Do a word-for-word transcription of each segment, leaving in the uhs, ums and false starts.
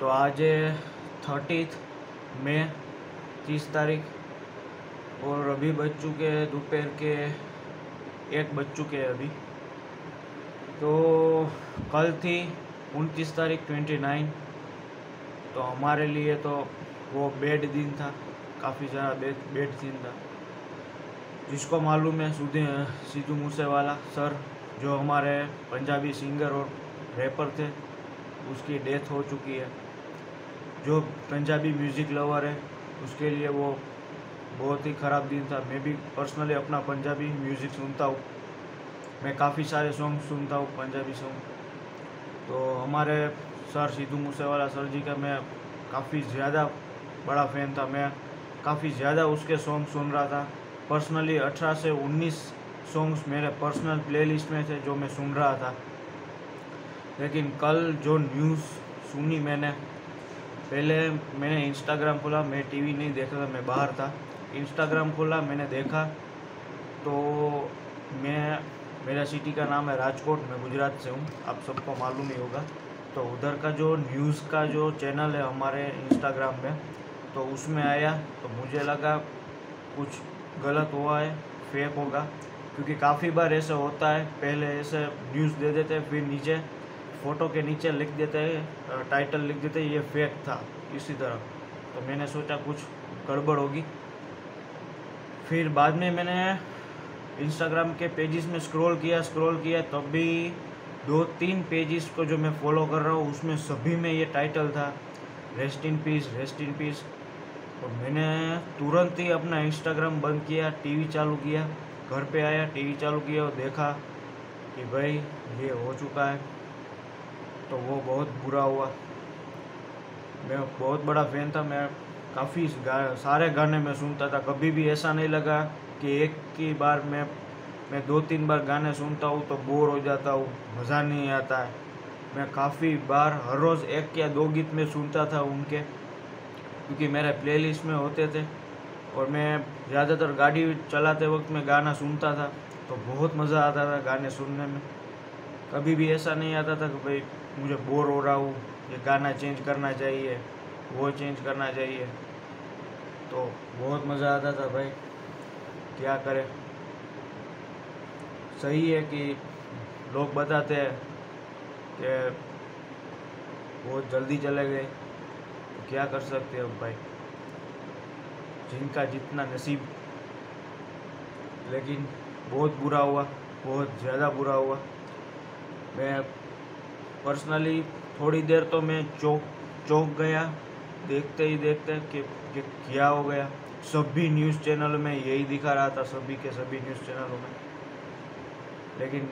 तो आज थर्टीथ मे तीस तारीख और अभी बज चुके हैं दोपहर के एक बज चुके हैं अभी। तो कल थी उनतीस तारीख ट्वेंटी नाइन, तो हमारे लिए तो वो बैड दिन था, काफ़ी ज़्यादा बैड बैड दिन था। जिसको मालूम है सिद्धू मूसेवाला सर, जो हमारे पंजाबी सिंगर और रैपर थे, उसकी डेथ हो चुकी है। जो पंजाबी म्यूज़िक लवर है उसके लिए वो बहुत ही ख़राब दिन था। मैं भी पर्सनली अपना पंजाबी म्यूज़िक सुनता हूँ, मैं काफ़ी सारे सॉन्ग सुनता हूँ पंजाबी सॉन्ग। तो हमारे सर सिद्धू मूसेवाला सर जी का मैं काफ़ी ज़्यादा बड़ा फ़ैन था, मैं काफ़ी ज़्यादा उसके सॉन्ग सुन रहा था। पर्सनली अठारह से उन्नीस सॉन्ग्स मेरे पर्सनल प्लेलिस्ट में थे जो मैं सुन रहा था। लेकिन कल जो न्यूज़ सुनी मैंने, पहले मैंने इंस्टाग्राम खोला, मैं टीवी नहीं देख रहा था, मैं बाहर था। इंस्टाग्राम खोला, मैंने देखा तो मैं मेरा सिटी का नाम है राजकोट, मैं गुजरात से हूँ, आप सबको मालूम ही होगा। तो उधर का जो न्यूज़ का जो चैनल है हमारे इंस्टाग्राम में, तो उसमें आया, तो मुझे लगा कुछ गलत हुआ है, फेक होगा, क्योंकि काफ़ी बार ऐसे होता है। पहले ऐसे न्यूज़ दे देते हैं, फिर नीचे फ़ोटो के नीचे लिख देते हैं, टाइटल लिख देते हैं ये फेक था। इसी तरह तो मैंने सोचा कुछ गड़बड़ होगी। फिर बाद में मैंने इंस्टाग्राम के पेजेस में स्क्रॉल किया स्क्रॉल किया तब भी दो तीन पेजेस को जो मैं फॉलो कर रहा हूँ उसमें सभी में ये टाइटल था, rest in peace rest in peace. और मैंने तुरंत ही अपना इंस्टाग्राम बंद किया, टीवी चालू किया, घर पे आया, टीवी चालू किया और देखा कि भाई ये हो चुका है। तो वो बहुत बुरा हुआ। मैं बहुत बड़ा फ़ैन था, मैं काफ़ी गा, सारे गाने मैं सुनता था, कभी भी ऐसा नहीं लगा कि एक ही बार मैं मैं दो तीन बार गाने सुनता हूँ तो बोर हो जाता हूँ, मज़ा नहीं आता है। मैं काफ़ी बार हर रोज़ एक या दो गीत में सुनता था उनके, क्योंकि मेरे प्लेलिस्ट में होते थे और मैं ज़्यादातर गाड़ी चलाते वक्त मैं गाना सुनता था, तो बहुत मज़ा आता था गाने सुनने में। कभी भी ऐसा नहीं आता था कि भाई मुझे बोर हो रहा हूँ, ये गाना चेंज करना चाहिए, वो चेंज करना चाहिए। तो बहुत मज़ा आता था भाई, क्या करें। सही है कि लोग बताते हैं कि बहुत जल्दी चले गए, क्या कर सकते हैं भाई, जिनका जितना नसीब। लेकिन बहुत बुरा हुआ, बहुत ज़्यादा बुरा हुआ। मैं पर्सनली थोड़ी देर तो मैं चौंक चौंक गया देखते ही देखते कि, कि क्या हो गया। सभी न्यूज़ चैनल में यही दिखा रहा था, सभी के सभी न्यूज़ चैनलों में। लेकिन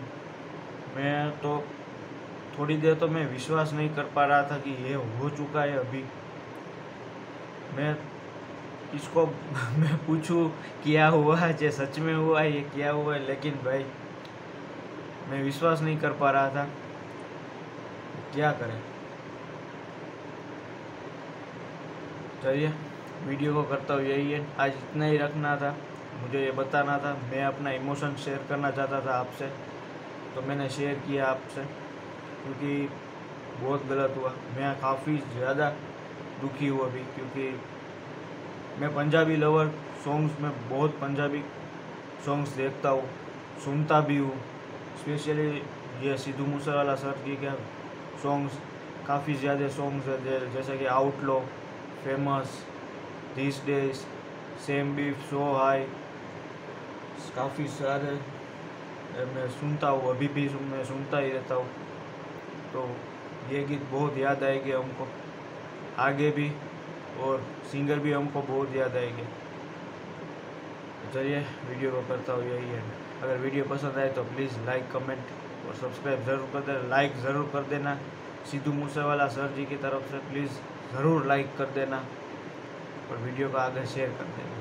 मैं तो थोड़ी देर तो मैं विश्वास नहीं कर पा रहा था कि ये हो चुका है अभी। मैं इसको मैं पूछूं क्या हुआ है, ये सच में हुआ है, ये क्या हुआ है। लेकिन भाई मैं विश्वास नहीं कर पा रहा था, क्या करें। चलिए वीडियो को करता हूँ यही है, आज इतना ही रखना था, मुझे ये बताना था। मैं अपना इमोशन शेयर करना चाहता था आपसे, तो मैंने शेयर किया आपसे, क्योंकि बहुत गलत हुआ। मैं काफ़ी ज़्यादा दुखी हुआ भी, क्योंकि मैं पंजाबी लवर सॉन्ग्स में बहुत पंजाबी सॉन्ग्स देखता हूँ, सुनता भी हूँ। स्पेशली ये सिद्धू मूसेवाला सर की क्या सॉन्ग्स, काफ़ी ज़्यादा सॉन्ग्स है, जैसे कि outlaw, famous, this days, same beef, so high, काफ़ी सारे मैं सुनता हूँ, अभी भी मैं सुनता ही रहता हूँ। तो ये गीत बहुत याद आएंगे हमको आगे भी, और सिंगर भी हमको बहुत याद आएंगे। चलिए वीडियो को करता हूँ यही है। अगर वीडियो पसंद आए तो प्लीज़ लाइक, कमेंट और सब्सक्राइब ज़रूर कर देना। लाइक ज़रूर कर देना, सिद्धू मूसेवाला सर जी की तरफ से प्लीज़ ज़रूर लाइक कर देना और वीडियो को आगे शेयर कर देना।